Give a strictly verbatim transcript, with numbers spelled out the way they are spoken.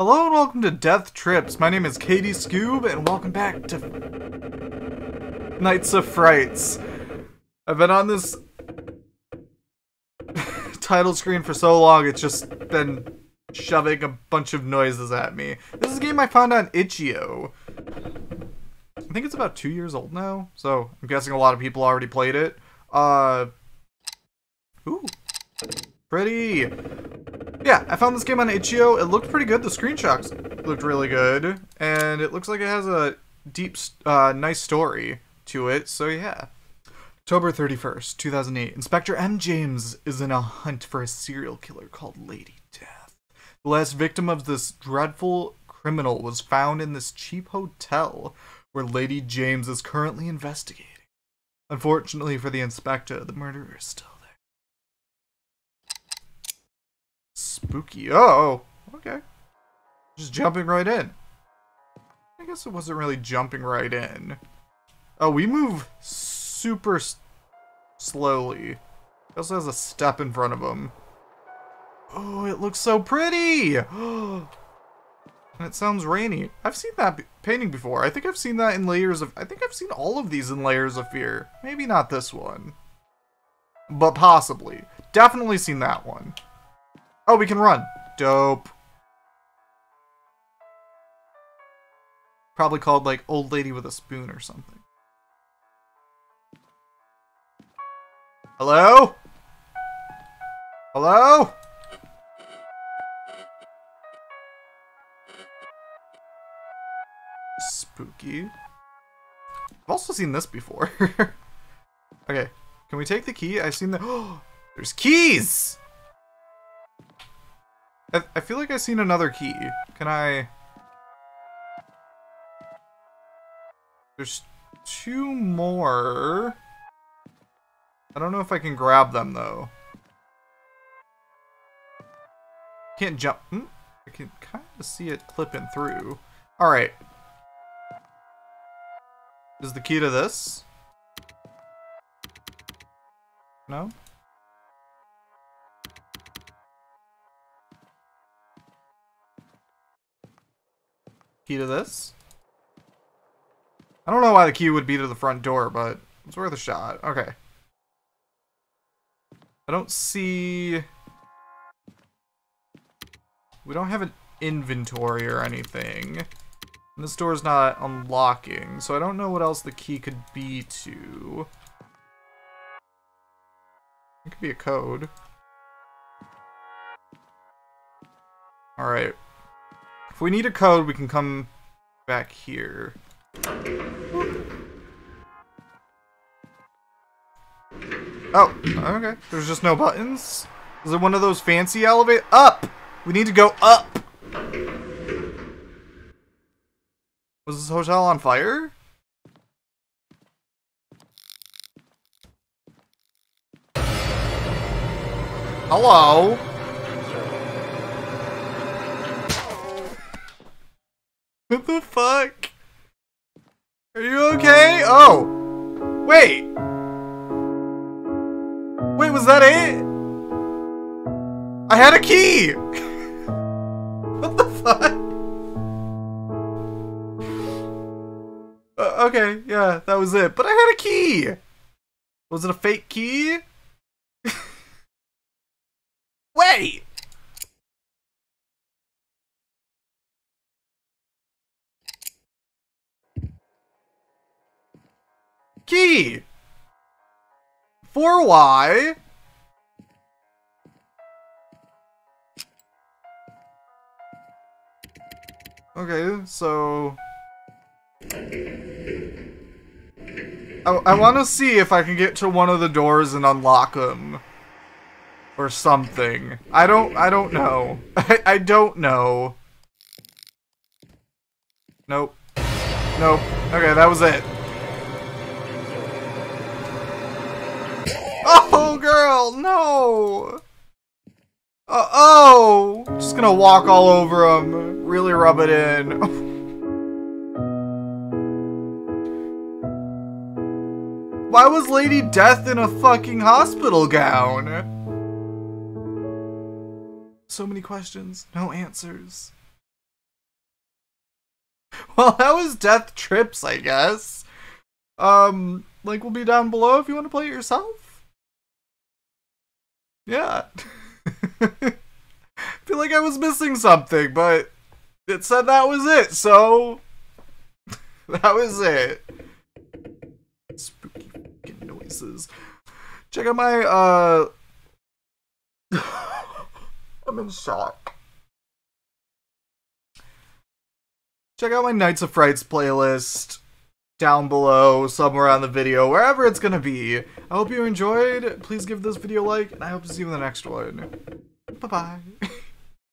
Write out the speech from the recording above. Hello and welcome to Death Trips. My name is Katie Scoob and welcome back to Nights of Frights. I've been on this title screen for so long, it's just been shoving a bunch of noises at me. This is a game I found on itch dot i o. I think it's about two years old now, so I'm guessing a lot of people already played it. Uh, ooh, pretty. Yeah, I found this game on itch dot i o. It looked pretty good. The screenshots looked really good, and it looks like it has a deep, uh, nice story to it. So yeah, October thirty-first, two thousand eight. Inspector M. James is in a hunt for a serial killer called Lady Death. The last victim of this dreadful criminal was found in this cheap hotel where Lady James is currently investigating. Unfortunately for the inspector, the murderer is still. Spooky. Oh, okay. Just jumping right in. I guess it wasn't really jumping right in. Oh, we move super s slowly. It also has a step in front of him. Oh, it looks so pretty. And it sounds rainy. I've seen that be painting before. I think I've seen that in Layers of... I think I've seen all of these in Layers of Fear. Maybe not this one. But possibly. Definitely seen that one. Oh, we can run. Dope. Probably called, like, Old Lady with a Spoon or something. Hello? Hello? Spooky. I've also seen this before. Okay. Can we take the key? I've seen the... Oh, there's keys! I feel like I've seen another key. Can I... There's two more. I don't know if I can grab them, though. Can't jump. I can kind of see it clipping through. Alright. Is the key to this? No? Key to this? I don't know why the key would be to the front door, but it's worth a shot. Okay. I don't see... We don't have an inventory or anything. And this door's not unlocking, so I don't know what else the key could be to. It could be a code. Alright. If we need a code, we can come back here. Oh, okay. There's just no buttons? Is it one of those fancy elevate? Up! We need to go up! Was this hotel on fire? Hello? What the fuck? Are you okay? Oh! Wait! Wait, was that it? I had a key! What the fuck? Uh, okay, yeah, that was it. But I had a key! Was it a fake key? Wait! Key! four Y? Okay, so... I, I want to see if I can get to one of the doors and unlock them. Or something. I don't- I don't know. I, I don't know. Nope. Nope. Okay, that was it. Oh, girl, no! Uh, oh! Just gonna walk all over him. Really rub it in. Why was Lady Death in a fucking hospital gown? So many questions, no answers. Well, that was Death Trips, I guess. Um, link will be down below if you want to play it yourself. Yeah. I feel like I was missing something, but it said that was it, so that was it. Spooky fucking noises. Check out my, uh... I'm in shock. Check out my Nights of Frights playlist down below, somewhere on the video, wherever it's gonna be. I hope you enjoyed. Please give this video a like, and I hope to see you in the next one. Bye-bye.